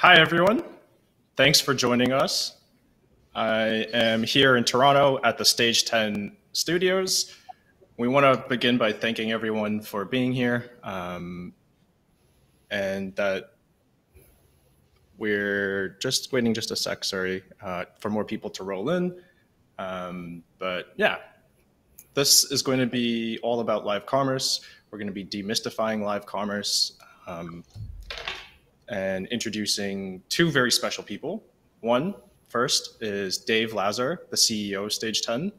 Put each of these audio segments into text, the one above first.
Hi, everyone. Thanks for joining us. I am here in Toronto at the Stage 10 studios. We want to begin by thanking everyone for being here and that we're just waiting just a sec, sorry, for more people to roll in. But yeah, this is going to be all about live commerce. We're going to be demystifying live commerce. And introducing two very special people. One, first is Dave Lazar, the CEO of Stage 10.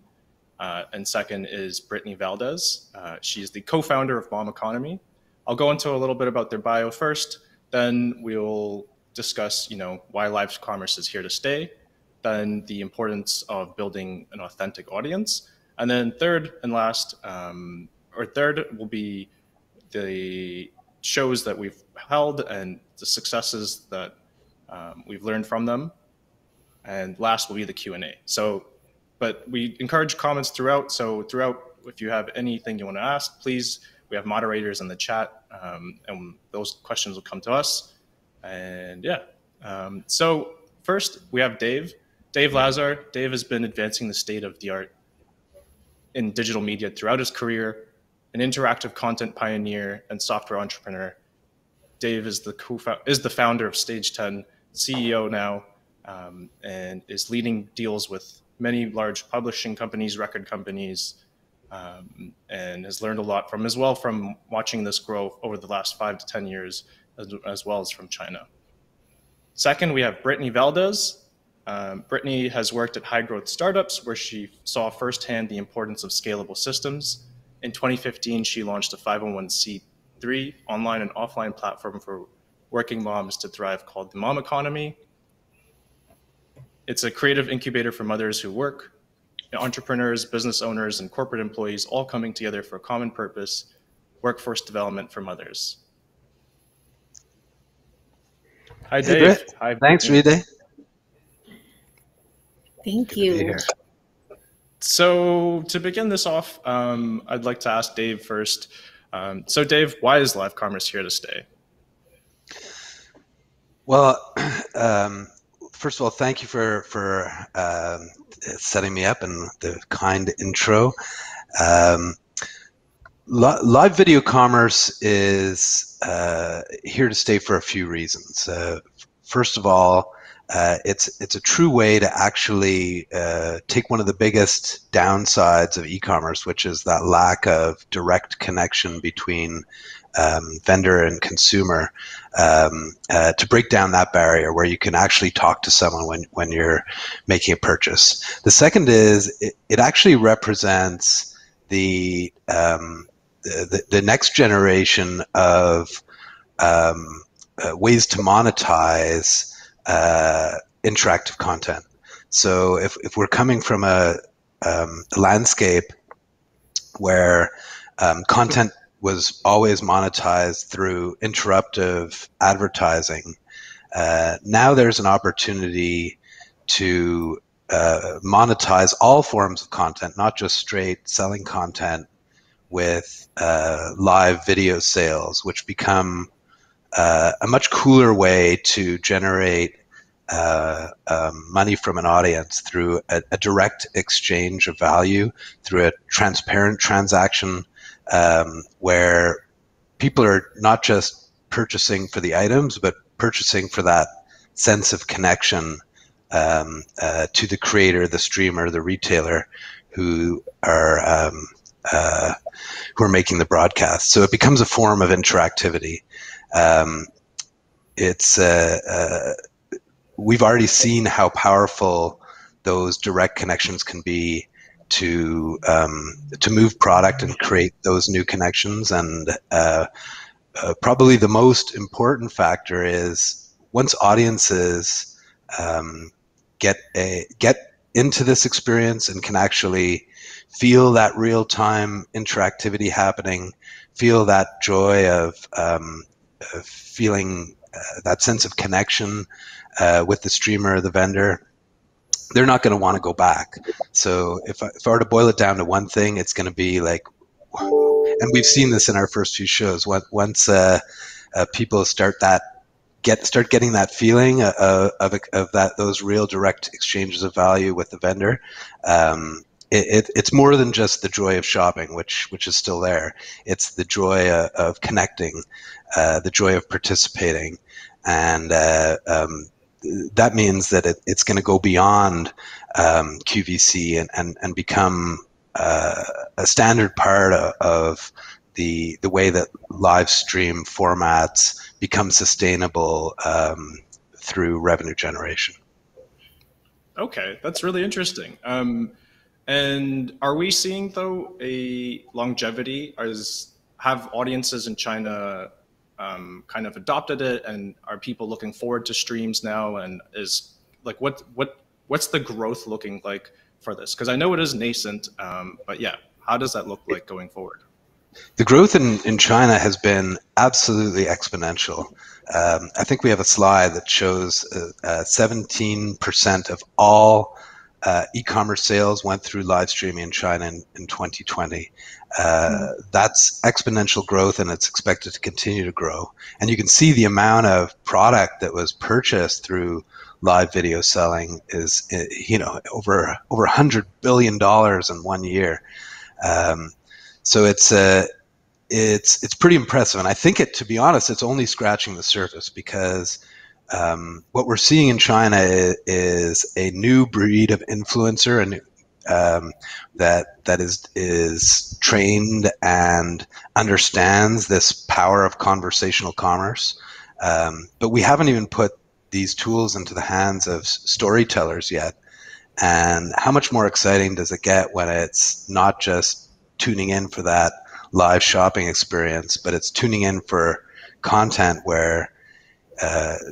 And second is Brittany Valdez. She's the co-founder of Mom Economy. I'll go into a little bit about their bio first, then we'll discuss why live commerce is here to stay, then the importance of building an authentic audience. And then third and last, third will be the shows that we've held and the successes that we've learned from them. And last will be the Q&A. So, but we encourage comments throughout. So throughout, if you have anything you want to ask, please, we have moderators in the chat and those questions will come to us. And yeah, so first we have Dave Lazar. Dave has been advancing the state of the art in digital media throughout his career. An interactive content pioneer and software entrepreneur, Dave is the founder of Stage 10, CEO now, and is leading deals with many large publishing companies, record companies, and has learned a lot from watching this grow over the last 5 to 10 years, as well as from China. Second, we have Brittany Valdez. Brittany has worked at high-growth startups where she saw firsthand the importance of scalable systems. In 2015, she launched a 501c3 online and offline platform for working moms to thrive called The Mom Economy. It's a creative incubator for mothers who work, entrepreneurs, business owners, and corporate employees all coming together for a common purpose, workforce development for mothers. Hi, Dave. Hey, hi, thanks, Rita. Thank you. So to begin this off, I'd like to ask Dave first. So Dave, why is live commerce here to stay? Well, first of all, thank you for setting me up and the kind intro. Live video commerce is here to stay for a few reasons. First of all, it's a true way to actually take one of the biggest downsides of e-commerce, which is that lack of direct connection between vendor and consumer, to break down that barrier where you can actually talk to someone when you're making a purchase. The second is it actually represents the next generation of ways to monetize interactive content. So if we're coming from a landscape where content was always monetized through interruptive advertising, now there's an opportunity to monetize all forms of content, not just straight selling content, with live video sales, which become a much cooler way to generate money from an audience through a direct exchange of value, through a transparent transaction where people are not just purchasing for the items, but purchasing for that sense of connection to the creator, the streamer, the retailer who are making the broadcast. So it becomes a form of interactivity. We've already seen how powerful those direct connections can be to move product and create those new connections. And probably the most important factor is once audiences get into this experience and can actually feel that real-time interactivity happening, feel that joy of feeling that sense of connection with the streamer or the vendor, they're not going to want to go back. So if I were to boil it down to one thing, it's going to be like, and we've seen this in our first few shows, once people start that start getting that feeling of that, those real direct exchanges of value with the vendor. It's more than just the joy of shopping, which is still there. It's the joy of connecting, the joy of participating, and that means that it's going to go beyond QVC and become a standard part of the way that live stream formats become sustainable through revenue generation. Okay, that's really interesting. And are we seeing, though, a longevity? Have audiences in China kind of adopted it, and are people looking forward to streams now? And is like what's the growth looking like for this? Because I know it is nascent, but yeah, how does that look like going forward? The growth in China has been absolutely exponential. I think we have a slide that shows 17% of all e-commerce sales went through live streaming in China in 2020. That's exponential growth, and it's expected to continue to grow. And you can see the amount of product that was purchased through live video selling is, over $100 billion in 1 year. So it's pretty impressive, and I think to be honest, it's only scratching the surface, because what we're seeing in China is a new breed of influencer, and that is trained and understands this power of conversational commerce. But we haven't even put these tools into the hands of storytellers yet. And how much more exciting does it get when it's not just tuning in for that live shopping experience, but it's tuning in for content where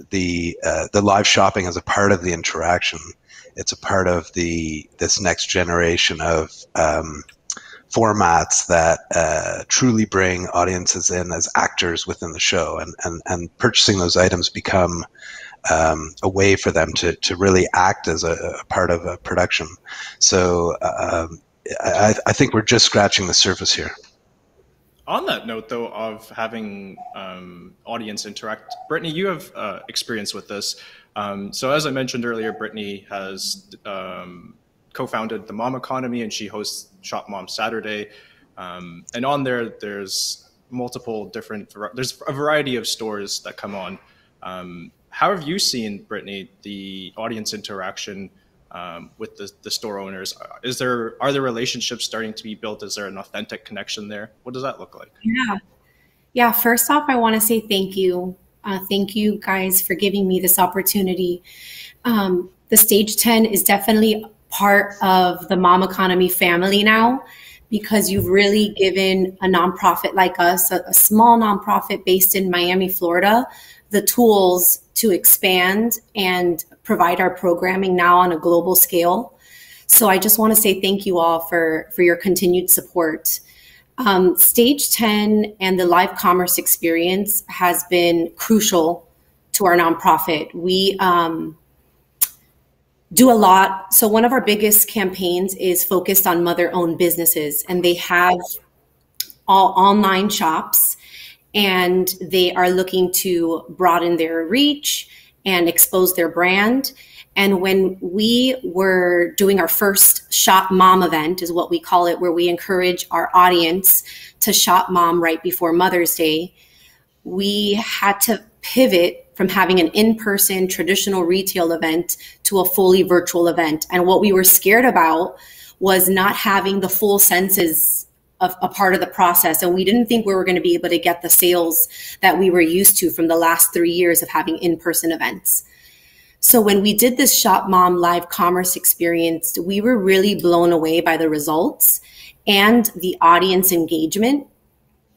the live shopping is a part of the interaction. It's a part of this next generation of formats that truly bring audiences in as actors within the show, and purchasing those items become a way for them to really act as a part of a production. So I think we're just scratching the surface here. On that note, though, of having audience interact, Brittany, you have experience with this. So as I mentioned earlier, Brittany has co-founded The Mom Economy, and she hosts Shop Mom Saturday. And on there, there's a variety of stores that come on. How have you seen, Brittany, the audience interaction with the store owners? Are there relationships starting to be built? Is there an authentic connection there? What does that look like? Yeah. First off, I want to say thank you. Thank you guys for giving me this opportunity. The Stage 10 is definitely part of the Mom Economy family now, because you've really given a nonprofit like us, a small nonprofit based in Miami, Florida, the tools to expand and provide our programming now on a global scale. So I just want to say thank you all for your continued support. Stage 10 and the live commerce experience has been crucial to our nonprofit. We do a lot. So one of our biggest campaigns is focused on mother-owned businesses, and they have all online shops, and they are looking to broaden their reach and expose their brand. And when we were doing our first Shop Mom event, is what we call it, where we encourage our audience to shop mom right before Mother's Day, we had to pivot from having an in-person traditional retail event to a fully virtual event. And what we were scared about was not having the full senses of a part of the process. And we didn't think we were going to be able to get the sales that we were used to from the last 3 years of having in-person events. So when we did this Shop Mom live commerce experience, we were really blown away by the results and the audience engagement,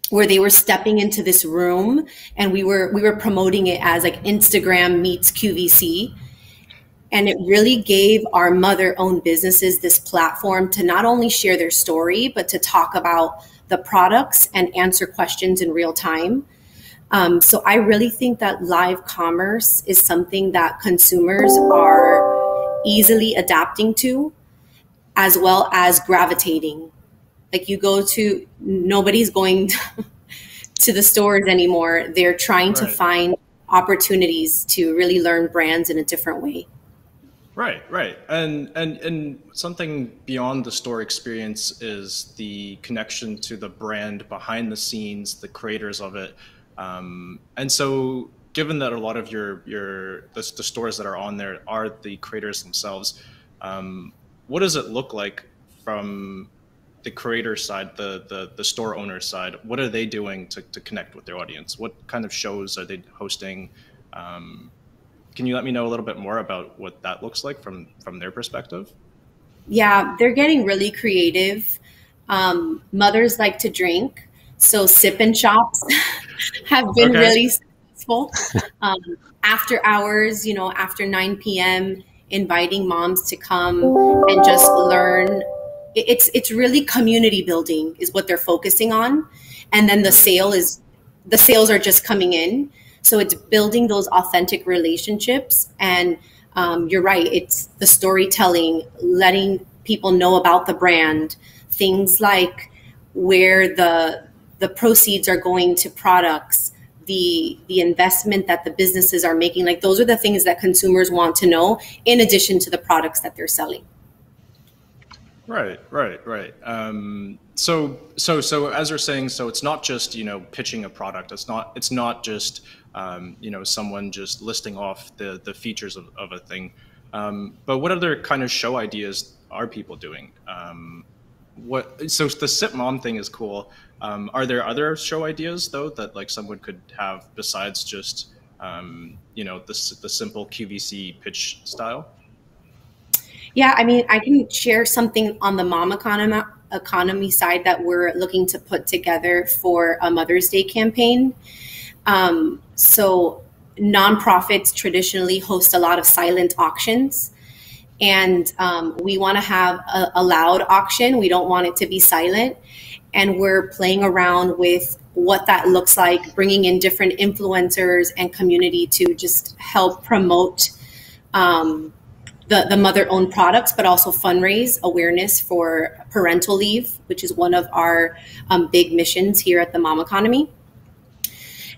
where they were stepping into this room, and we were promoting it as like Instagram meets QVC. And it really gave our mother-owned businesses this platform to not only share their story, but to talk about the products and answer questions in real time. So I really think that live commerce is something that consumers are easily adapting to, as well as gravitating. Like, you go to, nobody's going to the stores anymore. They're trying to find opportunities to really learn brands in a different way. Right. And something beyond the store experience is the connection to the brand behind the scenes, the creators of it. And so given that a lot of the stores that are on there are the creators themselves, what does it look like from the creator side, the store owner side? What are they doing to connect with their audience? What kind of shows are they hosting? Can you let me know a little bit more about what that looks like from their perspective? Yeah, they're getting really creative. Mothers like to drink, so sip and shops have been really successful. After hours, you know, after 9 p.m., inviting moms to come and just learn. It's really community building is what they're focusing on. And then the sales are just coming in. So it's building those authentic relationships. And you're right, it's the storytelling, letting people know about the brand, things like where the proceeds are going to products, the investment that the businesses are making. Like those are the things that consumers want to know in addition to the products that they're selling. Right. So as you're saying, so it's not just, you know, pitching a product. It's not just, you know, someone just listing off the features of a thing. But what other kind of show ideas are people doing? So the Sip Mom thing is cool. Are there other show ideas though that like someone could have besides just, you know, the simple QVC pitch style? Yeah, I mean, I can share something on the Mom Economy side that we're looking to put together for a Mother's Day campaign. So nonprofits traditionally host a lot of silent auctions, and we want to have a loud auction. We don't want it to be silent, and we're playing around with what that looks like, bringing in different influencers and community to just help promote the mother-owned products, but also fundraise awareness for parental leave, which is one of our big missions here at the Mom Economy.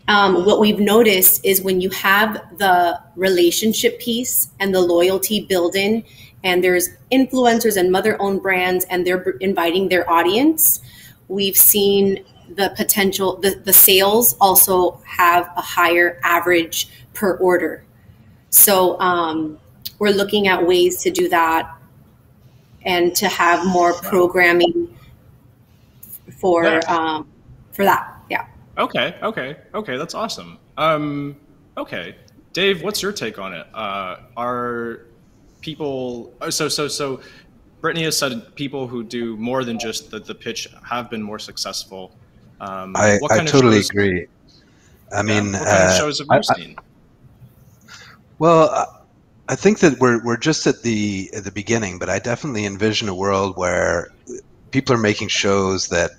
What we've noticed is when you have the relationship piece and the loyalty build-in, and there's influencers and mother-owned brands, and they're inviting their audience, we've seen the potential, the sales also have a higher average per order. So, we're looking at ways to do that and to have more programming for that. Yeah. Okay. That's awesome. Okay. Dave, what's your take on it? Are people, so Brittany has said people who do more than just the pitch have been more successful. I totally agree. I mean, what kind of shows have you seen? I think that we're just at the beginning, but I definitely envision a world where people are making shows that,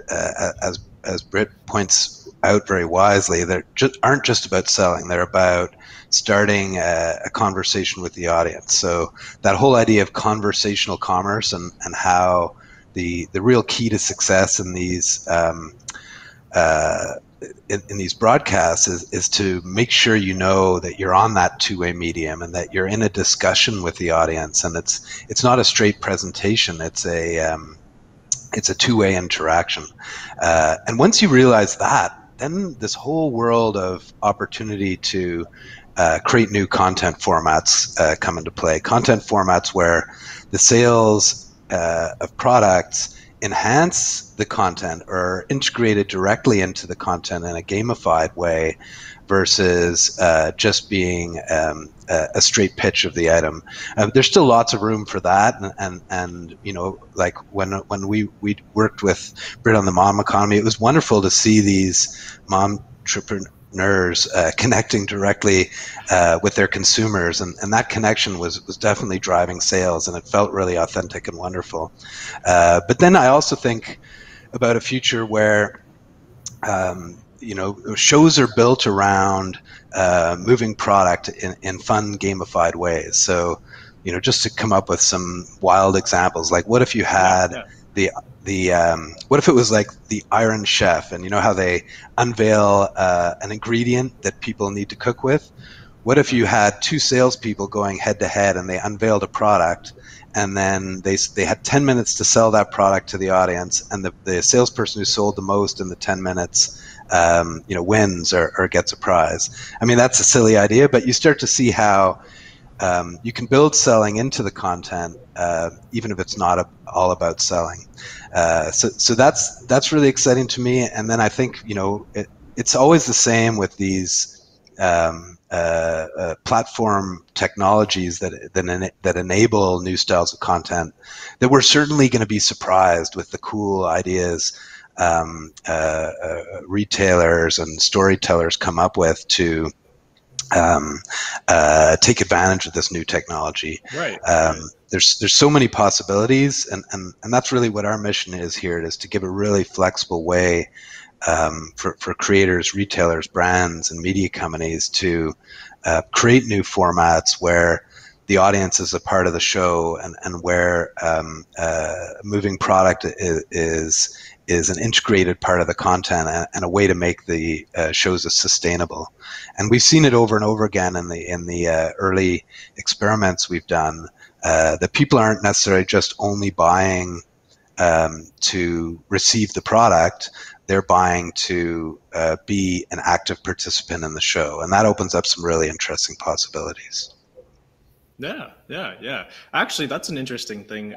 as Britt points out very wisely, that aren't just about selling. They're about starting a conversation with the audience. So that whole idea of conversational commerce and how the real key to success in these in these broadcasts is to make sure you know that you're on that two-way medium and that you're in a discussion with the audience, and it's not a straight presentation, it's a two-way interaction, and once you realize that, then this whole world of opportunity to create new content formats come into play, content formats where the sales of products enhance the content or integrate it directly into the content in a gamified way versus just being a straight pitch of the item. There's still lots of room for that, and you know, like when we worked with Brit on the Mom Economy, it was wonderful to see these momtrepreneurs connecting directly with their consumers, and that connection was definitely driving sales, and it felt really authentic and wonderful. But then I also think about a future where you know, shows are built around moving product in fun, gamified ways. So, you know, just to come up with some wild examples, like what if you had what if it was like the Iron Chef, and you know how they unveil an ingredient that people need to cook with? What if you had two salespeople going head to head, and they unveiled a product, and then they had 10 minutes to sell that product to the audience, and the salesperson who sold the most in the 10 minutes wins or gets a prize? I mean, that's a silly idea, but you start to see how you can build selling into the content, even if it's not all about selling. So that's really exciting to me. And then I think, it's always the same with these platform technologies that enable new styles of content, that we're certainly going to be surprised with the cool ideas retailers and storytellers come up with to take advantage of this new technology. Right. There's so many possibilities, and that's really what our mission is here, is to give a really flexible way for creators, retailers, brands, and media companies to create new formats where the audience is a part of the show, and where moving product is an integrated part of the content, and a way to make the shows as sustainable. And we've seen it over and over again in the early experiments we've done, that people aren't necessarily just only buying to receive the product. They're buying to be an active participant in the show. And that opens up some really interesting possibilities. Yeah. Actually, that's an interesting thing.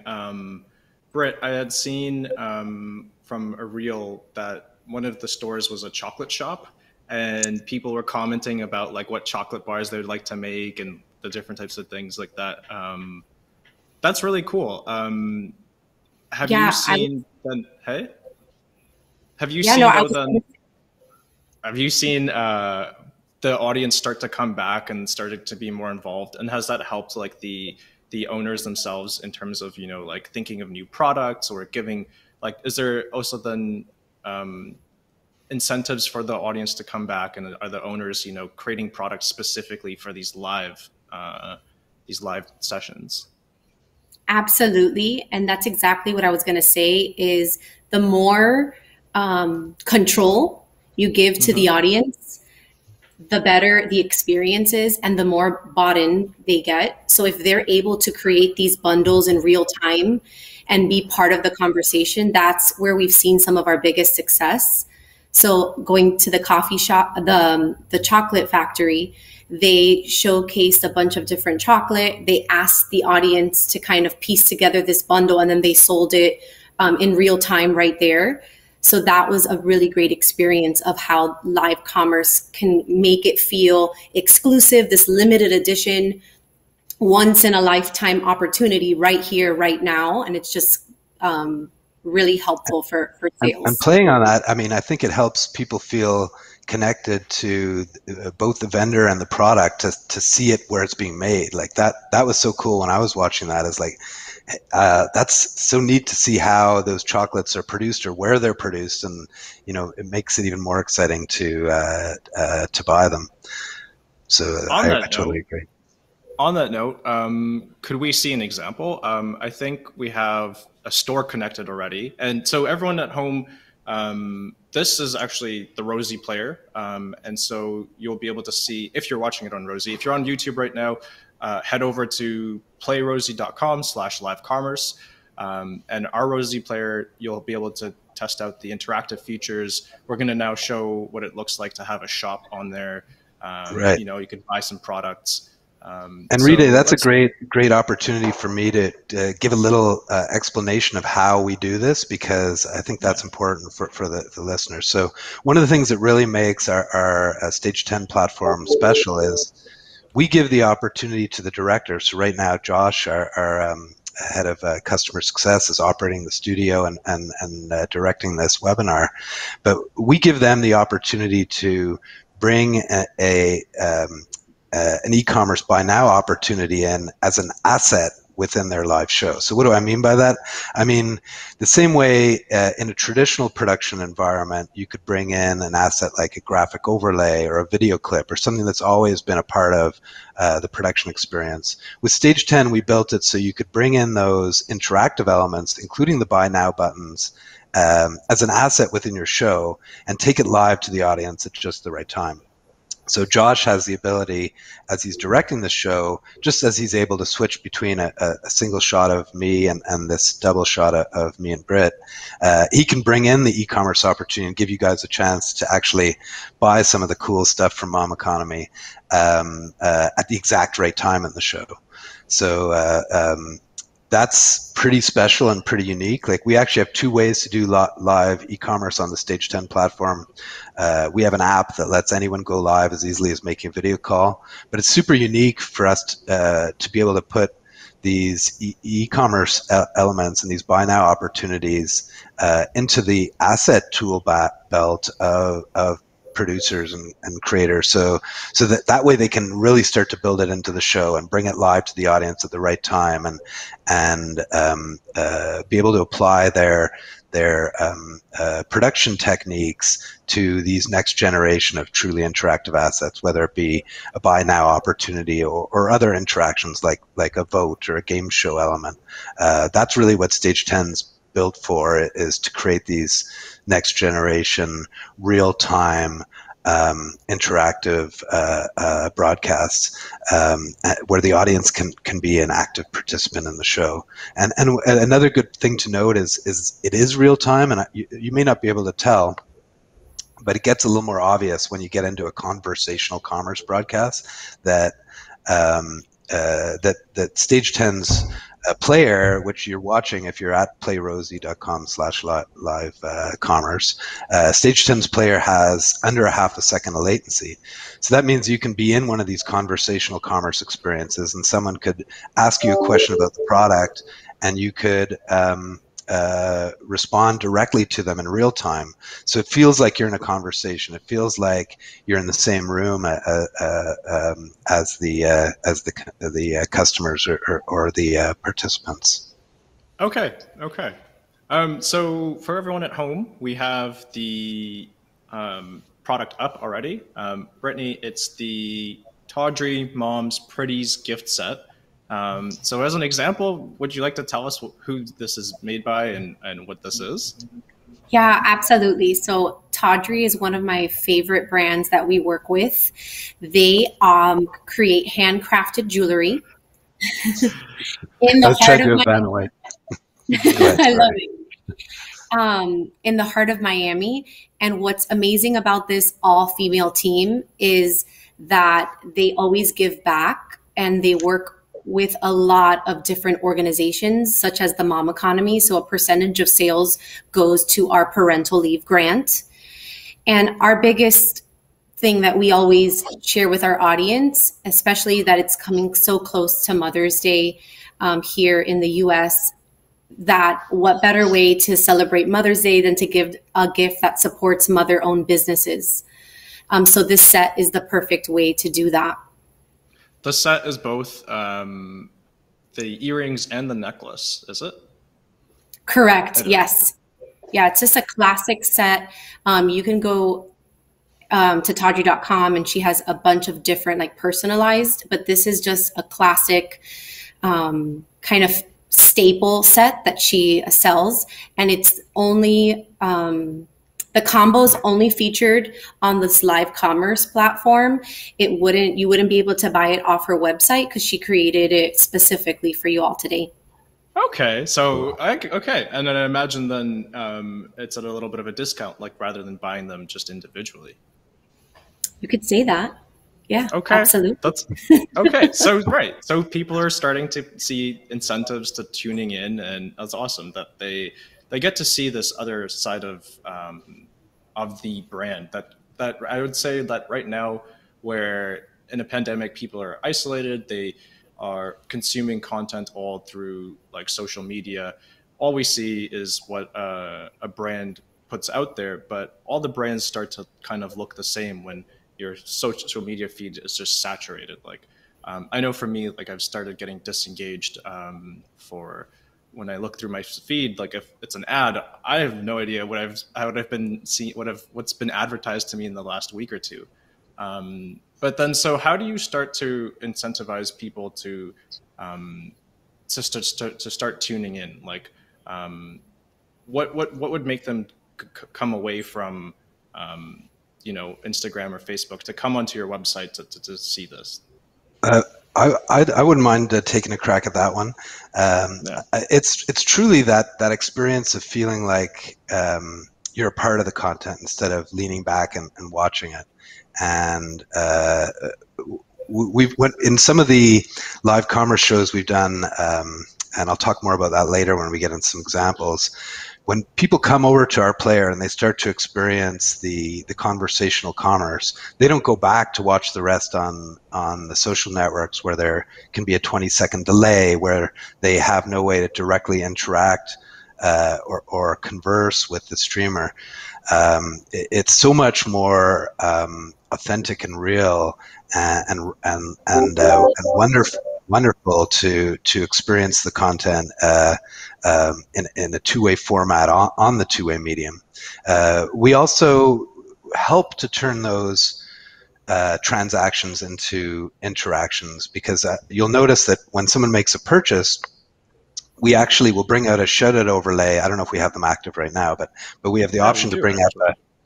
Britt, I had seen from a reel that one of the stores was a chocolate shop, and people were commenting about like what chocolate bars they'd like to make and the different types of things like that. That's really cool. Have you seen the audience start to come back and started to be more involved? And has that helped like the owners themselves in terms of, like thinking of new products, or giving, like, is there also then incentives for the audience to come back? And are the owners, creating products specifically for these live sessions? Absolutely. And that's exactly what I was going to say, is the more control you give to the audience, the better the experience is and the more bought in they get. So if they're able to create these bundles in real time and be part of the conversation, that's where we've seen some of our biggest success. So going to the coffee shop, the chocolate factory, they showcased a bunch of different chocolate. They asked the audience to kind of piece together this bundle, and then they sold it in real time right there. So that was a really great experience of how live commerce can make it feel exclusive, this limited edition, once in a lifetime opportunity right here, right now. And it's just really helpful for sales. I'm playing on that. I mean, I think it helps people feel connected to both the vendor and the product, to see it where it's being made. Like that was so cool when I was watching that. It's like, that's so neat to see how those chocolates are produced, or where they're produced, and it makes it even more exciting to buy them. So I totally agree. On that note, could we see an example? I think we have a store connected already, and so everyone at home, this is actually the Rosie player, and so you'll be able to see, if you're watching it on Rosie, if you're on YouTube right now, head over to playrosie.com/livecommerce, and our Rosie player, you'll be able to test out the interactive features. We're going to now show what it looks like to have a shop on there. Right. You can buy some products. And Rita, that's a great opportunity for me to give a little explanation of how we do this, because I think that's important for the listeners. So one of the things that really makes our Stage 10 platform special is we give the opportunity to the director. So right now, Josh, our head of customer success, is operating the studio and directing this webinar. But we give them the opportunity to bring an e-commerce buy now opportunity in as an asset within their live show. So what do I mean by that? I mean, the same way in a traditional production environment, you could bring in an asset like a graphic overlay or a video clip or something that's always been a part of the production experience. With Stage 10, we built it so you could bring in those interactive elements, including the buy now buttons, as an asset within your show and take it live to the audience at just the right time. So Josh has the ability, as he's directing the show, just as he's able to switch between a single shot of me and this double shot of me and Britt, he can bring in the e-commerce opportunity and give you guys a chance to actually buy some of the cool stuff from Mom Economy at the exact right time in the show. So that's pretty special and pretty unique. Like, we actually have two ways to do live e-commerce on the Stage 10 platform. We have an app that lets anyone go live as easily as making a video call, but it's super unique for us to be able to put these e-commerce elements and these buy now opportunities into the asset tool belt of producers and creators, so that way they can really start to build it into the show and bring it live to the audience at the right time, and be able to apply their production techniques to these next generation of truly interactive assets, whether it be a buy now opportunity or other interactions like a vote or a game show element. That's really what Stage 10's built for, is to create these next generation, real-time, interactive broadcasts where the audience can be an active participant in the show. And another good thing to note is it is real-time, and you may not be able to tell, but it gets a little more obvious when you get into a conversational commerce broadcast that Stage 10's player, which you're watching if you're at playrosie.com/live-commerce, Stage 10's player has under a half a second of latency. So that means you can be in one of these conversational commerce experiences and someone could ask you a question about the product and you could respond directly to them in real time. So it feels like you're in a conversation. It feels like you're in the same room as the customers or the participants. Okay. So for everyone at home, we have the product up already. Brittany, it's the Tawdry Mom's Pretties gift set. So as an example, would you like to tell us who this is made by and what this is? Yeah, absolutely. So Tawdry is one of my favorite brands that we work with. They create handcrafted jewelry. I love it. In the heart of Miami. And what's amazing about this all-female team is that they always give back, and they work with a lot of different organizations, such as the Mom Economy. So a percentage of sales goes to our parental leave grant. And our biggest thing that we always share with our audience, especially that it's coming so close to Mother's Day here in the US, that what better way to celebrate Mother's Day than to give a gift that supports mother-owned businesses. So this set is the perfect way to do that. The set is both the earrings and the necklace, is it? Correct, yes. Yeah, it's just a classic set. You can go to Tawdry.com, and she has a bunch of different, like, personalized, but this is just a classic kind of staple set that she sells, and it's only, the combo's only featured on this live commerce platform. You wouldn't be able to buy it off her website because she created it specifically for you all today. Okay, so okay, and then I imagine then it's at a little bit of a discount, like rather than buying them just individually. You could say that, yeah. Okay, absolutely. That's okay. So right, so people are starting to see incentives to tuning in, and that's awesome that they get to see this other side of the brand that I would say that right now, where in a pandemic, people are isolated, they are consuming content all through like social media. All we see is what a brand puts out there, but all the brands start to kind of look the same when your social media feed is just saturated. Like I know for me, like I've started getting disengaged for when I look through my feed, like if it's an ad, I have no idea what's been advertised to me in the last week or two. But then, so how do you start to incentivize people to start tuning in? Like, what would make them come away from, you know, Instagram or Facebook to come onto your website to see this? I wouldn't mind taking a crack at that one. Yeah. It's truly that experience of feeling like you're a part of the content instead of leaning back and watching it. And we've went in some of the live commerce shows we've done, and I'll talk more about that later when we get into some examples. When people come over to our player and they start to experience the conversational commerce, they don't go back to watch the rest on the social networks where there can be a 20-second delay, where they have no way to directly interact or converse with the streamer. It's so much more authentic and real and wonderful to experience the content in a two-way format on the two-way medium. We also help to turn those transactions into interactions, because you'll notice that when someone makes a purchase, we actually will bring out a shout-out overlay. I don't know if we have them active right now, but we have the option to bring up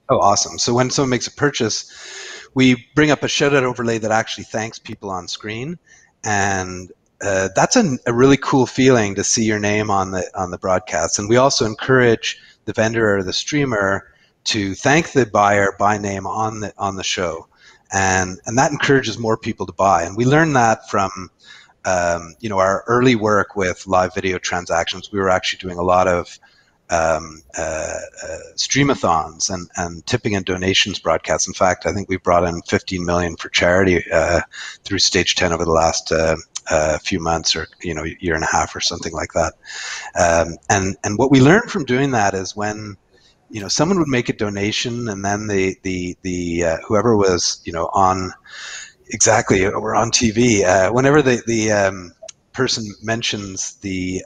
oh, awesome. So when someone makes a purchase, we bring up a shout-out overlay that actually thanks people on screen. And that's a really cool feeling to see your name on the broadcast. And we also encourage the vendor or the streamer to thank the buyer by name on the show, and that encourages more people to buy. And we learned that from you know, our early work with live video transactions. We were actually doing a lot of streamathons and tipping and donations broadcasts. In fact, I think we brought in $15 million for charity through Stage 10 over the last few months, or you know, year and a half or something like that. And what we learned from doing that is when you know someone would make a donation, and then the whoever was you know on exactly or on TV, whenever the person mentions the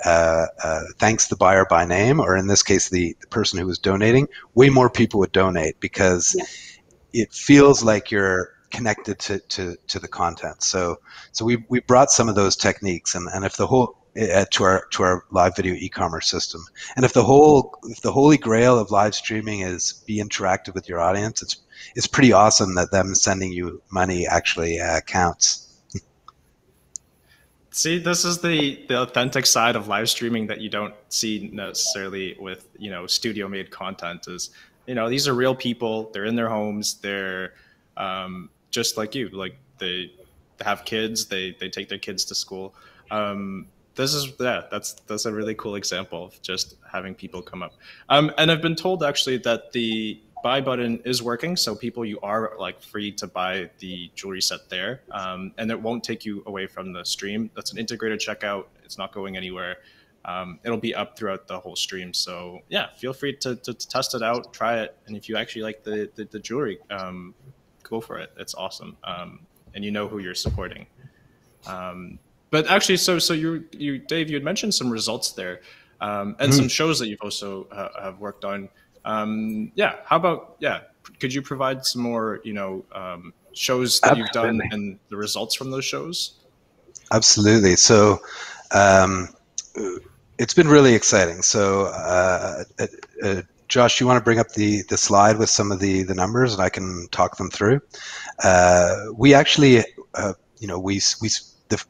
thanks the buyer by name, or in this case the person who was donating, way more people would donate, because yeah. It feels like you're connected to the content. So we brought some of those techniques and if the whole to our live video e-commerce system, and if the holy grail of live streaming is be interactive with your audience, it's pretty awesome that them sending you money actually counts. See, this is the authentic side of live streaming that you don't see necessarily with, you know, studio made content. Is, you know, these are real people. They're in their homes. They're just like you. Like they have kids. They take their kids to school. This is that's a really cool example of just having people come up. And I've been told actually that the buy button is working, so people, you are like free to buy the jewelry set there, and it won't take you away from the stream. That's an integrated checkout. It's not going anywhere. It'll be up throughout the whole stream. So yeah, feel free to test it out, try it, and if you actually like the jewelry, go for it. It's awesome, and you know who you're supporting. But actually, so you Dave, you had mentioned some results there, and some shows that you've also have worked on. Yeah. How about, yeah. Could you provide some more, you know, shows that Absolutely. You've done and the results from those shows? Absolutely. So, it's been really exciting. So, Josh, you want to bring up the slide with some of the numbers, and I can talk them through. We actually, you know,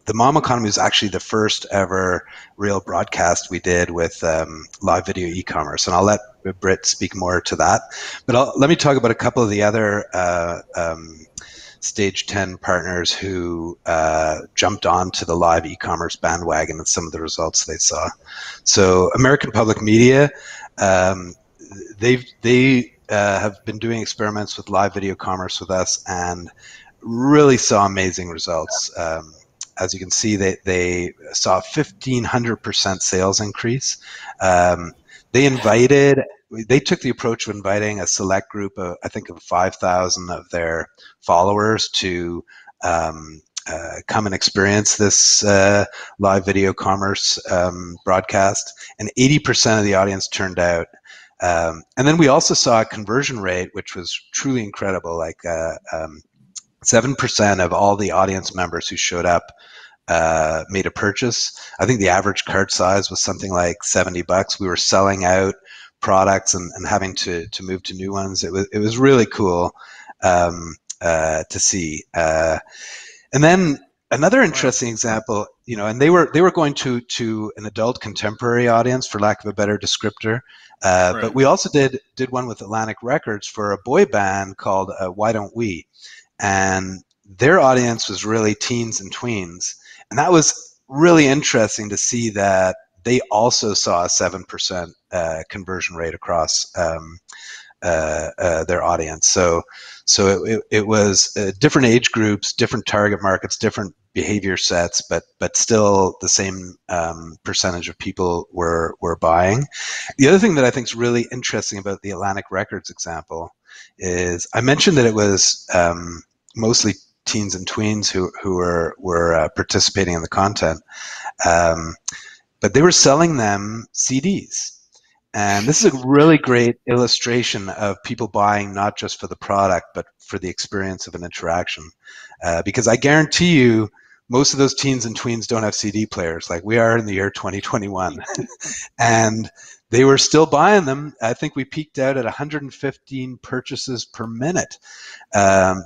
the Mom Economy is actually the first ever real broadcast we did with live video e-commerce, and I'll let Britt speak more to that. But let me talk about a couple of the other Stage 10 partners who jumped on to the live e-commerce bandwagon and some of the results they saw. So American Public Media, they have been doing experiments with live video commerce with us and really saw amazing results. As you can see, they saw a 1,500% sales increase. They took the approach of inviting a select group of, I think, of 5,000 of their followers to come and experience this live video commerce broadcast, and 80% of the audience turned out. And then we also saw a conversion rate, which was truly incredible, like 7% of all the audience members who showed up made a purchase. I think the average cart size was something like $70. We were selling out products and having to move to new ones. It was really cool to see. And then another interesting example, you know, and they were going to an adult contemporary audience, for lack of a better descriptor. Right. But we also did one with Atlantic Records for a boy band called Why Don't We, and their audience was really teens and tweens, and that was really interesting to see that they also saw a 7% conversion rate across their audience. So it was different age groups, different target markets, different behavior sets, but still the same percentage of people were buying. The other thing that I think is really interesting about the Atlantic Records example is I mentioned that it was mostly teens and tweens who were participating in the content, but they were selling them CDs. And this is a really great illustration of people buying not just for the product, but for the experience of an interaction. Because I guarantee you, most of those teens and tweens don't have CD players. Like, we are in the year 2021. And they were still buying them. I think we peaked out at 115 purchases per minute.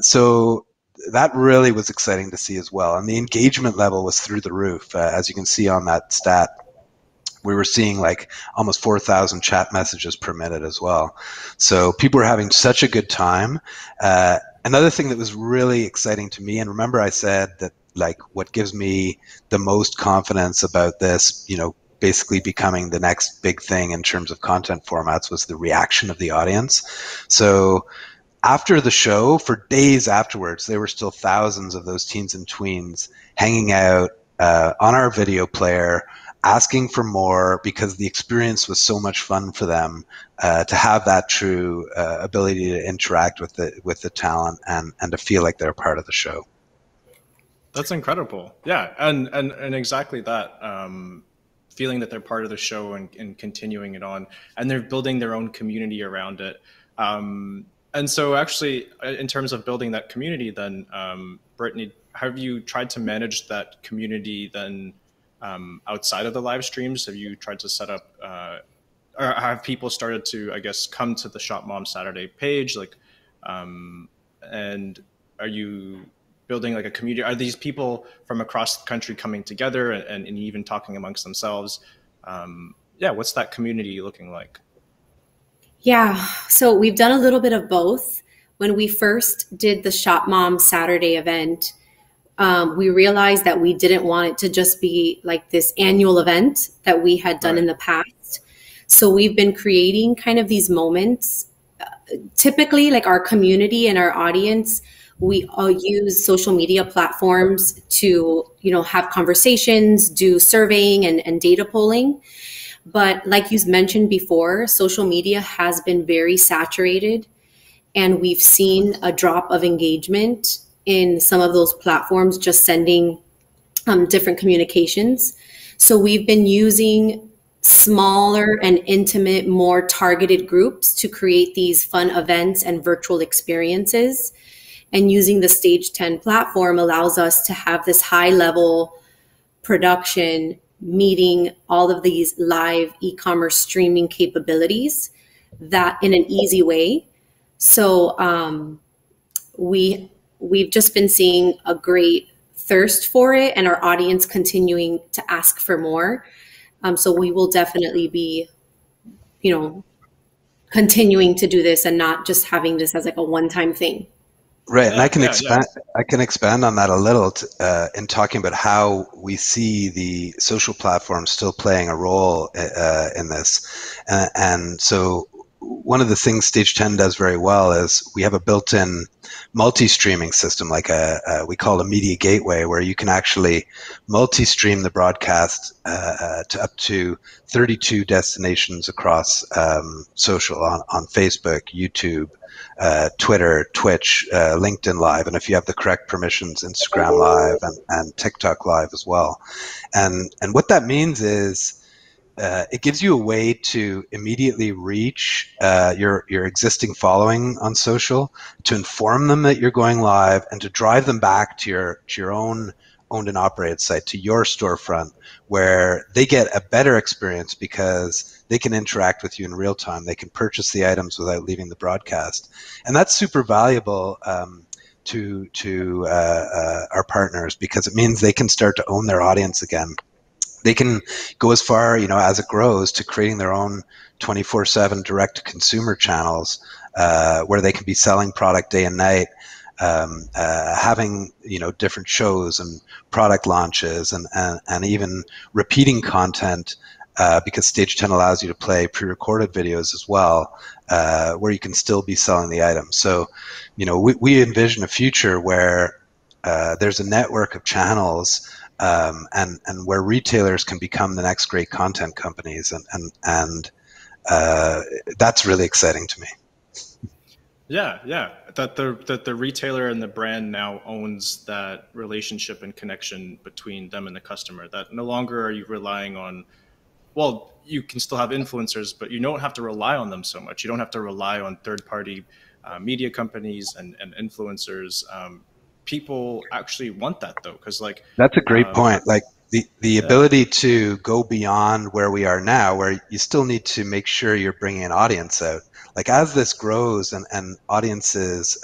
So that really was exciting to see as well. And the engagement level was through the roof, as you can see on that stat. We were seeing like almost 4,000 chat messages per minute as well. So people were having such a good time. Another thing that was really exciting to me, and remember I said that like what gives me the most confidence about this, you know, basically becoming the next big thing in terms of content formats, was the reaction of the audience. So after the show, for days afterwards, there were still thousands of those teens and tweens hanging out on our video player, asking for more, because the experience was so much fun for them to have that true ability to interact with the talent and to feel like they're part of the show. That's incredible. Yeah, and exactly that, feeling that they're part of the show and continuing it on, and they're building their own community around it. And so actually, in terms of building that community, then, Brittany, have you tried to manage that community then? Outside of the live streams, have you tried to set up, or have people started to, I guess, come to the Shop Mom Saturday page? Like, and are you building like a community? Are these people from across the country coming together and even talking amongst themselves? Yeah, what's that community looking like? Yeah, so we've done a little bit of both. When we first did the Shop Mom Saturday event, we realized that we didn't want it to just be like this annual event that we had done in the past. So we've been creating kind of these moments. Typically, like our community and our audience, we all use social media platforms to, you know, have conversations, do surveying and data polling. But like you mentioned before, social media has been very saturated, and we've seen a drop of engagement in some of those platforms, just sending different communications. So we've been using smaller and intimate, more targeted groups to create these fun events and virtual experiences. And using the Stage 10 platform allows us to have this high level production, meeting all of these live e-commerce streaming capabilities that in an easy way. So we've just been seeing a great thirst for it, and our audience continuing to ask for more. So we will definitely be, you know, continuing to do this and not just having this as like a one-time thing. Right, and I can expand. Yeah. I can expand on that a little in talking about how we see the social platforms still playing a role in this, and so one of the things Stage 10 does very well is we have a built-in multi-streaming system, like we call a media gateway, where you can actually multi-stream the broadcast to up to 32 destinations across social, on Facebook, YouTube, Twitter, Twitch, LinkedIn Live, and if you have the correct permissions, Instagram Live and TikTok Live as well. And what that means is, it gives you a way to immediately reach your existing following on social, to inform them that you're going live, and to drive them back to your own owned and operated site, to your storefront, where they get a better experience because they can interact with you in real time. They can purchase the items without leaving the broadcast, and that's super valuable to our partners, because it means they can start to own their audience again. They can go as far, you know, as it grows, to creating their own 24/7 direct-to-consumer channels where they can be selling product day and night, having, you know, different shows and product launches, and even repeating content, because Stage 10 allows you to play pre-recorded videos as well, where you can still be selling the item. So, you know, we envision a future where there's a network of channels, and where retailers can become the next great content companies, and that's really exciting to me. Yeah, that the retailer and the brand now owns that relationship and connection between them and the customer. That no longer are you relying on, well, you can still have influencers, but you don't have to rely on them so much. You don't have to rely on third-party media companies and influencers. People actually want that, though, because, like, that's a great point. Like the ability to go beyond where we are now, where you still need to make sure you're bringing an audience out. Like, as this grows and audiences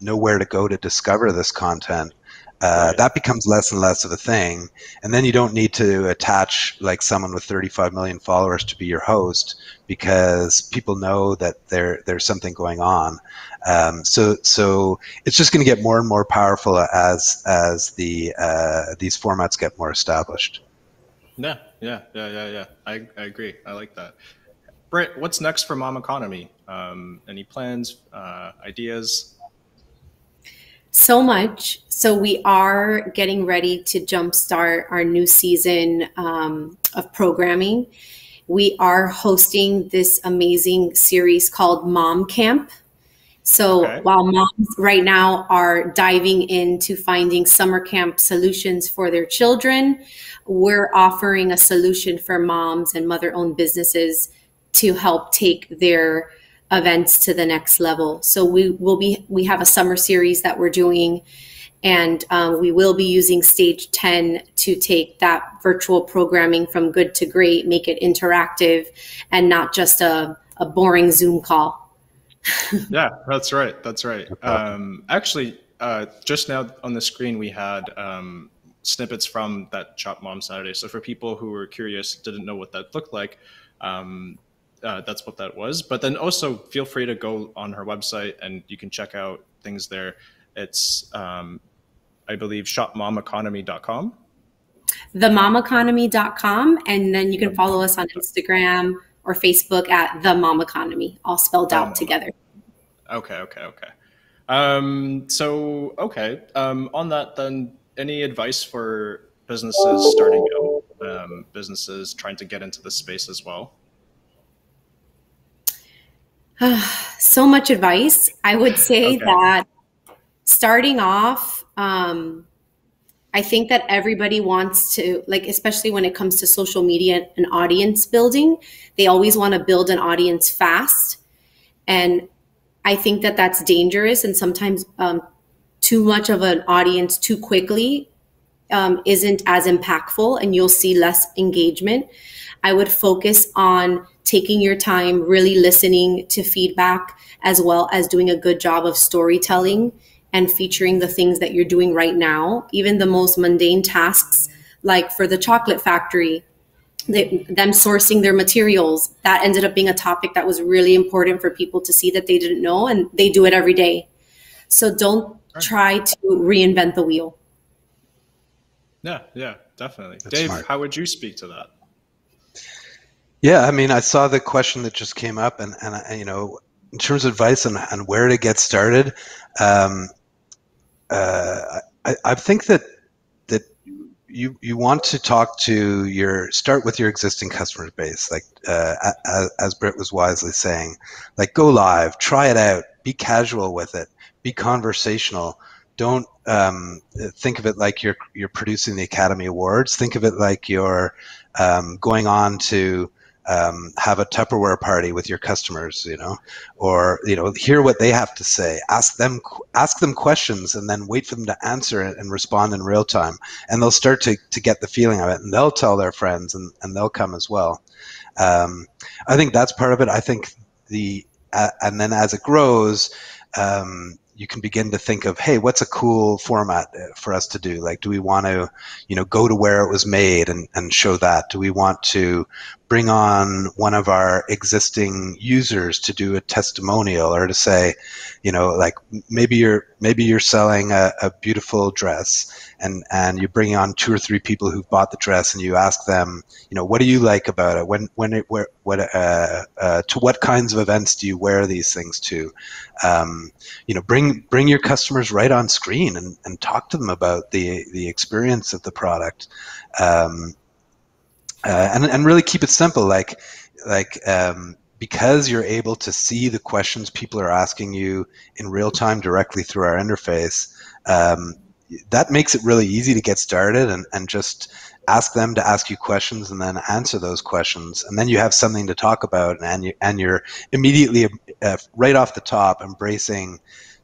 know where to go to discover this content, right, that becomes less and less of a thing. And then you don't need to attach, like, someone with 35 million followers to be your host, because people know that there's something going on. So it's just going to get more and more powerful as the these formats get more established. Yeah. I agree. I like that. Britt, what's next for Mom Economy? Any plans, ideas? So much. So we are getting ready to jumpstart our new season of programming. We are hosting this amazing series called Mom Camp. So okay, while moms right now are diving into finding summer camp solutions for their children, we're offering a solution for moms and mother-owned businesses to help take their events to the next level. So we have a summer series that we're doing, and we will be using Stage 10 to take that virtual programming from good to great, make it interactive, and not just a boring Zoom call. Yeah, that's right. Actually, just now on the screen we had snippets from that Shop Mom Saturday. So for people who were curious, didn't know what that looked like, that's what that was. But then also feel free to go on her website and you can check out things there. It's, I believe, shopmomeconomy.com. themomeconomy.com. And then you can follow us on Instagram or Facebook at The Mom Economy, all spelled out together. Okay. On that then, any advice for businesses starting out, businesses trying to get into this space as well? So much advice. I would say that starting off, I think that everybody wants to, like, especially when it comes to social media and audience building, they always want to build an audience fast. And I think that that's dangerous. And sometimes too much of an audience too quickly isn't as impactful, and you'll see less engagement. I would focus on taking your time, really listening to feedback, as well as doing a good job of storytelling and featuring the things that you're doing right now, even the most mundane tasks, like for the chocolate factory, them sourcing their materials. That ended up being a topic that was really important for people to see that they didn't know, and they do it every day. So don't try to reinvent the wheel. Yeah, definitely. That's Dave, smart. How would you speak to that? Yeah, I mean, I saw the question that just came up, and you know, in terms of advice on where to get started, I think that you want to start with your existing customer base, like as Britt was wisely saying, like go live, try it out, be casual with it, be conversational. Don't think of it like you're producing the Academy Awards. Think of it like you're going on to have a Tupperware party with your customers, you know, or, you know, hear what they have to say, ask them questions, and then wait for them to answer it and respond in real time. And they'll start to get the feeling of it, and they'll tell their friends, and they'll come as well. I think that's part of it. I think and then as it grows, you can begin to think of, hey, what's a cool format for us to do? Like, do we want to, you know, go to where it was made and show that? Do we want to bring on one of our existing users to do a testimonial, or to say, you know, like maybe you're selling a beautiful dress and you bring on 2 or 3 people who've bought the dress, and you ask them, you know, what do you like about it? To what kinds of events do you wear these things to? You know, bring your customers right on screen and talk to them about the experience of the product. And really keep it simple, because you're able to see the questions people are asking you in real time directly through our interface. That makes it really easy to get started and just ask them to ask you questions and then answer those questions. And then you have something to talk about, and you're immediately right off the top embracing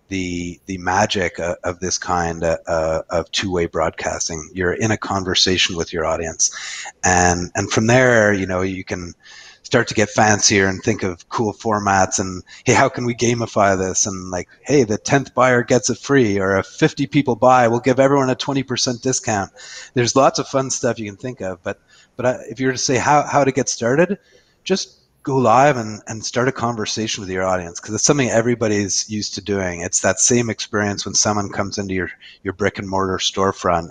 the magic of this kind of two-way broadcasting. You're in a conversation with your audience, and from there, you know, you can start to get fancier and think of cool formats, and hey, how can we gamify this? And like, hey, the 10th buyer gets it free, or if 50 people buy, we'll give everyone a 20% discount. There's lots of fun stuff you can think of, but if you were to say how to get started, just go live and start a conversation with your audience, because it's something everybody's used to doing. It's that same experience when someone comes into your brick and mortar storefront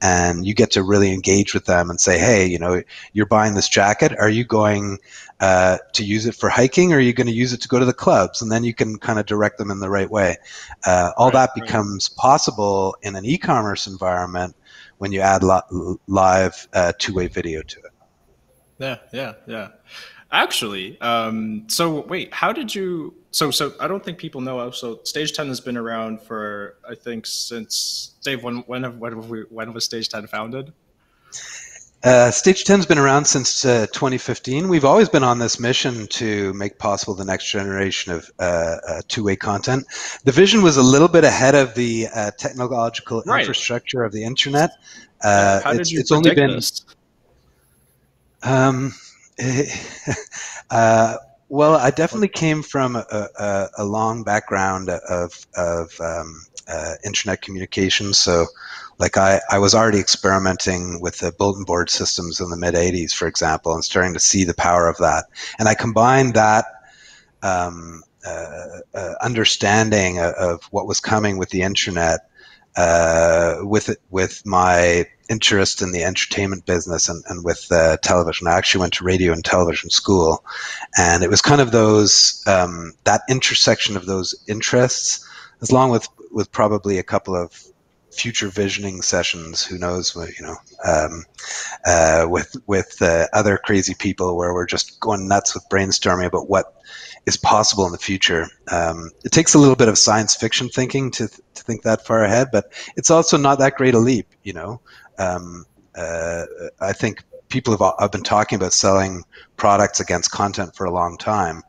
and you get to really engage with them and say, hey, you know, you're buying this jacket. Are you going to use it for hiking, or are you going to use it to go to the clubs? And then you can kind of direct them in the right way. All that becomes possible in an e-commerce environment when you add live two-way video to it. Yeah. Actually, so wait, how did you, so I don't think people know, so Stage 10 has been around for, I think, since, Dave, when was Stage 10 founded? Stage 10's been around since 2015. We've always been on this mission to make possible the next generation of two-way content. The vision was a little bit ahead of the technological infrastructure of the internet. How did you predict this? Well, I definitely came from a long background of internet communication. So like I was already experimenting with the bulletin board systems in the mid 80s, for example, and starting to see the power of that. And I combined that understanding of what was coming with the internet with my interest in the entertainment business and with television. I actually went to radio and television school, and it was kind of those that intersection of those interests, as long with probably a couple of future visioning sessions. Who knows? You know, with other crazy people where we're just going nuts with brainstorming about what is possible in the future. It takes a little bit of science fiction thinking to think that far ahead, but it's also not that great a leap, you know. I think people have been talking about selling products against content for a long time.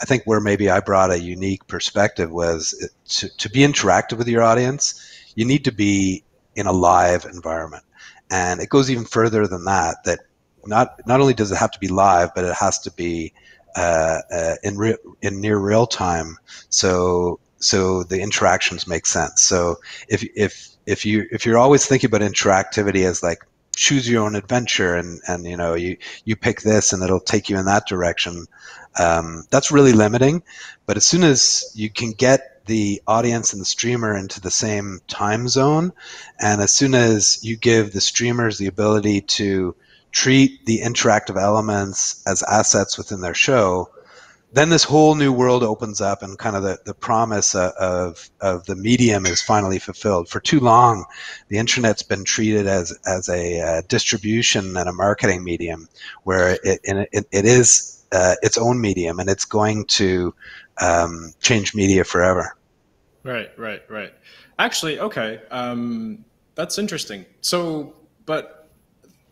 I think where maybe I brought a unique perspective was to be interactive with your audience, you need to be in a live environment. And it goes even further than that, that not only does it have to be live, but it has to be in near real time, so the interactions make sense. So if you're always thinking about interactivity as like choose your own adventure and you know you pick this and it'll take you in that direction, that's really limiting. But as soon as you can get the audience and the streamer into the same time zone, and as soon as you give the streamers the ability to treat the interactive elements as assets within their show, then this whole new world opens up, and kind of the promise of the medium is finally fulfilled. For too long, the internet's been treated as a distribution and a marketing medium, where it is its own medium, and it's going to change media forever. Right. Actually, okay, that's interesting. So, but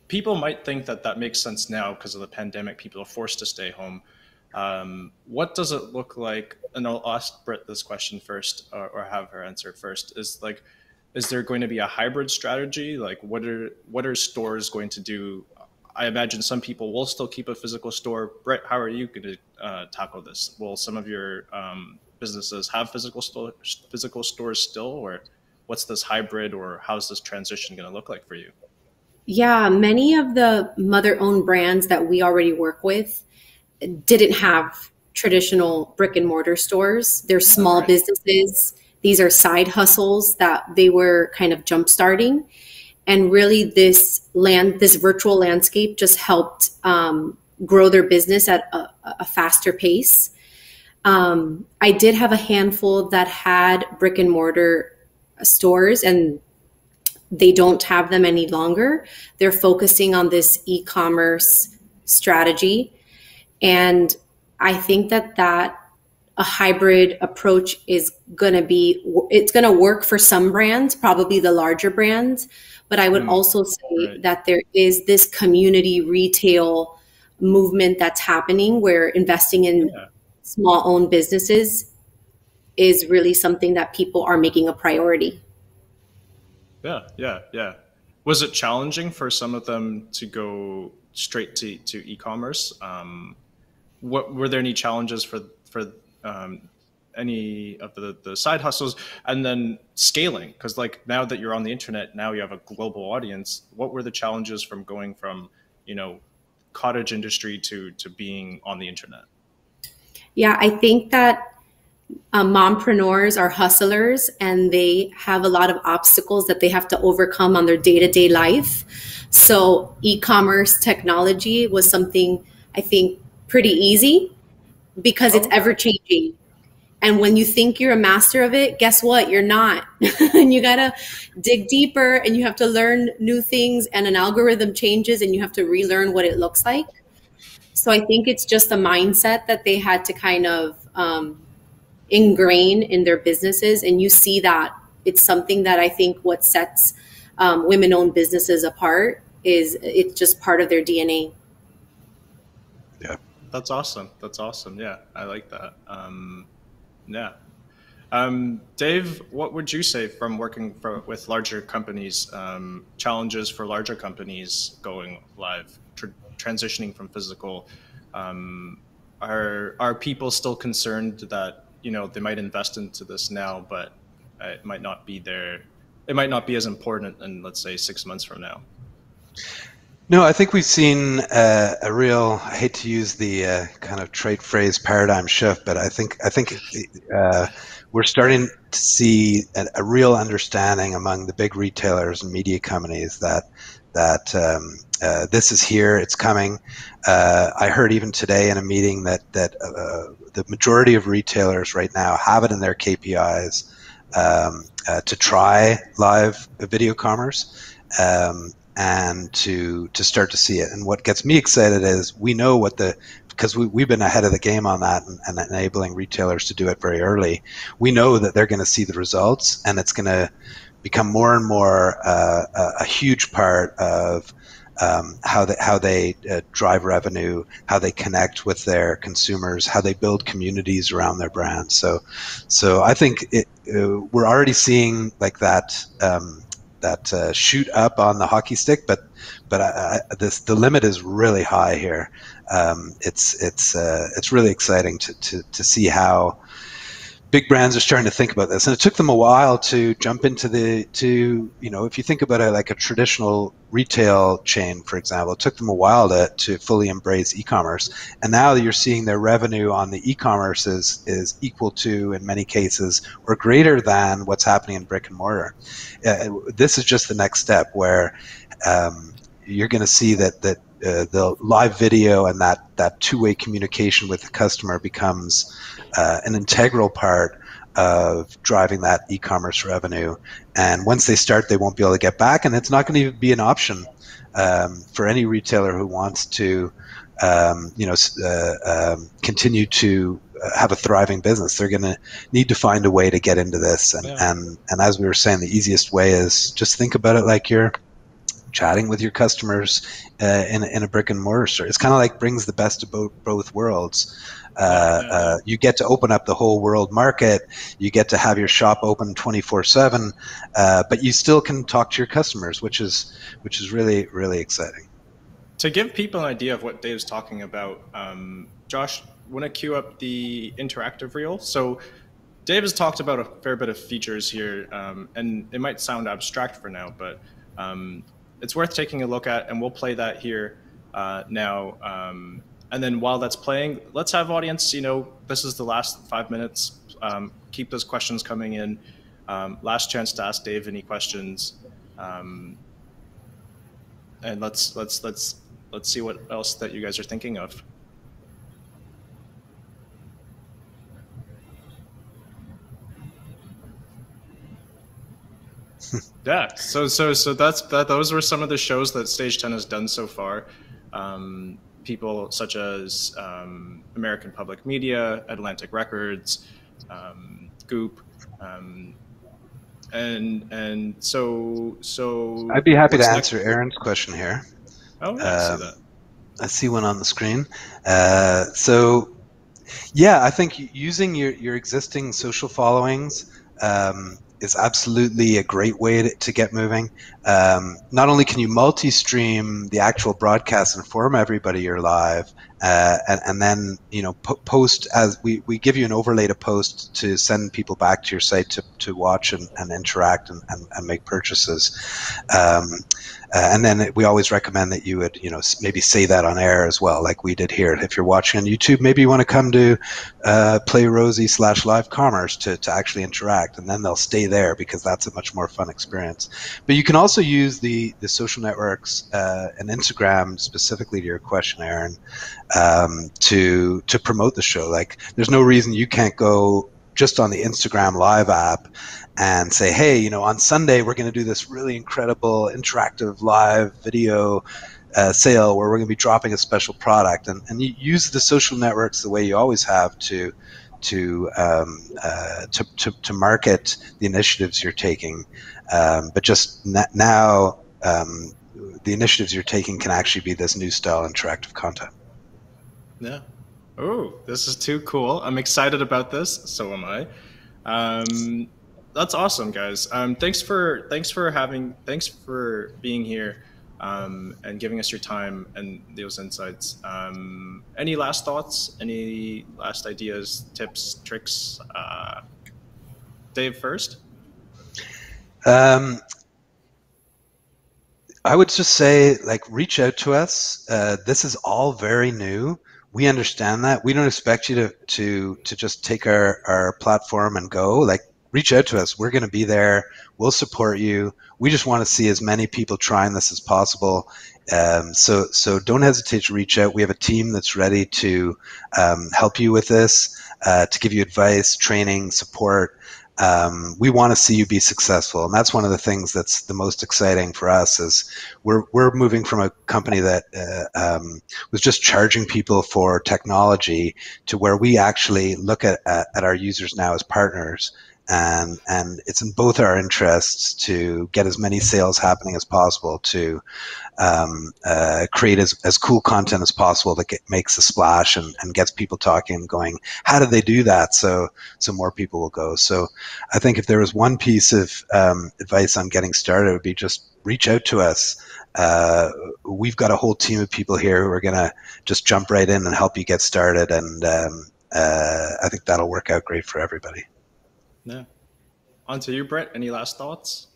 people might think that that makes sense now because of the pandemic. People are forced to stay home. What does it look like? And I'll ask Britt this question first, or have her answer first. Is there going to be a hybrid strategy? Like, what are stores going to do? I imagine some people will still keep a physical store. Britt, how are you going to tackle this? Will some of your businesses have physical stores still, or what's this hybrid, or how's this transition going to look like for you? Yeah, many of the mother-owned brands that we already work with didn't have traditional brick and mortar stores. They're small businesses. These are side hustles that they were kind of jump-starting. And really this virtual landscape just helped grow their business at a faster pace. I did have a handful that had brick and mortar stores, and they don't have them any longer. They're focusing on this e-commerce strategy. And I think that a hybrid approach is going to be, it's going to work for some brands, probably the larger brands. But I would also say that there is this community retail movement that's happening, where investing in small owned businesses is really something that people are making a priority. Yeah. Was it challenging for some of them to go straight to e-commerce? Were there any challenges for any of the side hustles, and then scaling? Because like, now that you're on the internet, now you have a global audience. What were the challenges from going from, cottage industry to being on the internet? Yeah, I think that mompreneurs are hustlers, and they have a lot of obstacles that they have to overcome on their day-to-day life. So e-commerce technology was something, I think, pretty easy, because it's ever-changing. And when you think you're a master of it, guess what? You're not. And you gotta dig deeper, and you have to learn new things, and an algorithm changes, and you have to relearn what it looks like. So I think it's just a mindset that they had to kind of ingrain in their businesses. And you see that it's something that I think what sets women-owned businesses apart is it's just part of their DNA. Yeah, that's awesome. Yeah, I like that. Dave, what would you say from working with larger companies, challenges for larger companies going live, transitioning from physical? Are people still concerned that, they might invest into this now, but it might not be there? It might not be as important in, let's say, 6 months from now? No, I think we've seen a real, I hate to use the kind of trade phrase paradigm shift, but I think we're starting to see a real understanding among the big retailers and media companies that this is here, it's coming. I heard even today in a meeting that the majority of retailers right now have it in their KPIs to try live video commerce. And to start to see it. And what gets me excited is we know because we've been ahead of the game on that and enabling retailers to do it very early. We know that they're going to see the results, and it's going to become more and more a huge part of how they drive revenue, how they connect with their consumers, how they build communities around their brand. So I think we're already seeing like that. That shoot up on the hockey stick, but the limit is really high here. It's really exciting to see how big brands are starting to think about this. And it took them a while to jump into if you think about it like a traditional retail chain, for example, it took them a while to fully embrace e-commerce. And now you're seeing their revenue on the e-commerce is equal to, in many cases, or greater than what's happening in brick and mortar. This is just the next step where you're going to see that the live video and that two-way communication with the customer becomes an integral part of driving that e-commerce revenue. And once they start, they won't be able to get back, and it's not going to even be an option for any retailer who wants to continue to have a thriving business. They're going to need to find a way to get into this. And, yeah. and as we were saying, the easiest way is just think about it like you're chatting with your customers in a brick and mortar store. It's kind of like brings the best of both worlds. You get to open up the whole world market. You get to have your shop open 24/7, but you still can talk to your customers, which is really, really exciting. To give people an idea of what Dave's talking about, Josh, want to queue up the interactive reel? So Dave has talked about a fair bit of features here, and it might sound abstract for now, but it's worth taking a look at, and we'll play that here now. And then while that's playing, let's have audience, this is the last 5 minutes. Keep those questions coming in. Last chance to ask Dave any questions. And let's see what else that you guys are thinking of. Yeah. So those were some of the shows that Stage 10 has done so far. People such as American Public Media, Atlantic Records, Goop, and so. I'd be happy to answer Aaron's question here. Oh, I see that. I see one on the screen. I think using your existing social followings is absolutely a great way to get moving. Not only can you multi-stream the actual broadcast and inform everybody you're live, and then post, as we give you an overlay to post to send people back to your site to watch and interact and make purchases. And then we always recommend that you would maybe say that on air as well, like we did here. If you're watching on YouTube, maybe you want to come to Play Rosie /live commerce to actually interact, and then they'll stay there because that's a much more fun experience. But you can also use the social networks and Instagram, specifically to your question, Aaron, to promote the show. Like, there's no reason you can't go just on the Instagram Live app and say, hey, on Sunday we're going to do this really incredible interactive live video sale where we're going to be dropping a special product, and you use the social networks the way you always have to market the initiatives you're taking. But just now, the initiatives you're taking can actually be this new style interactive content. Yeah. Oh, this is too cool. I'm excited about this. So am I. That's awesome, guys. Thanks for being here and giving us your time and those insights. Any last thoughts? Any last ideas, tips, tricks? Dave first. I would just say, reach out to us. This is all very new. We understand that. We don't expect you to just take our platform and go. Reach out to us. We're going to be there. We'll support you. We just want to see as many people trying this as possible. So don't hesitate to reach out. We have a team that's ready to help you with this, to give you advice, training, support. We want to see you be successful, and that's one of the things that's the most exciting for us. Is we're moving from a company that was just charging people for technology to where we actually look at our users now as partners, and it's in both our interests to get as many sales happening as possible, to create as cool content as possible that makes a splash and gets people talking and going, how do they do that? So more people will go. So I think if there was one piece of advice on getting started, it would be just reach out to us. We've got a whole team of people here who are going to just jump right in and help you get started. And I think that'll work out great for everybody. Yeah. On to you, Britt. Any last thoughts?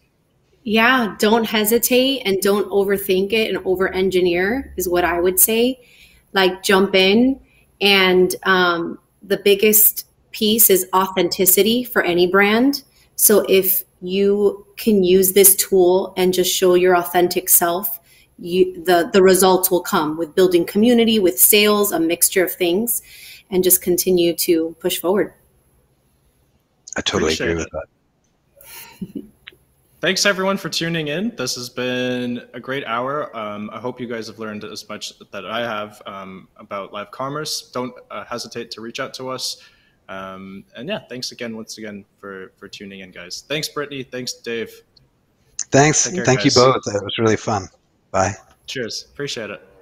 Yeah, don't hesitate and don't overthink it and over-engineer is what I would say. Jump in, and the biggest piece is authenticity for any brand. So if you can use this tool and just show your authentic self, the results will come with building community, with sales, a mixture of things, and just continue to push forward. I totally agree with that. Thanks everyone for tuning in. This has been a great hour. I hope you guys have learned as much that I have about live commerce. Don't hesitate to reach out to us. And yeah, thanks again, for tuning in, guys. Thanks, Brittany. Thanks, Dave. Thanks. Thank you both. It was really fun. Bye. Cheers. Appreciate it.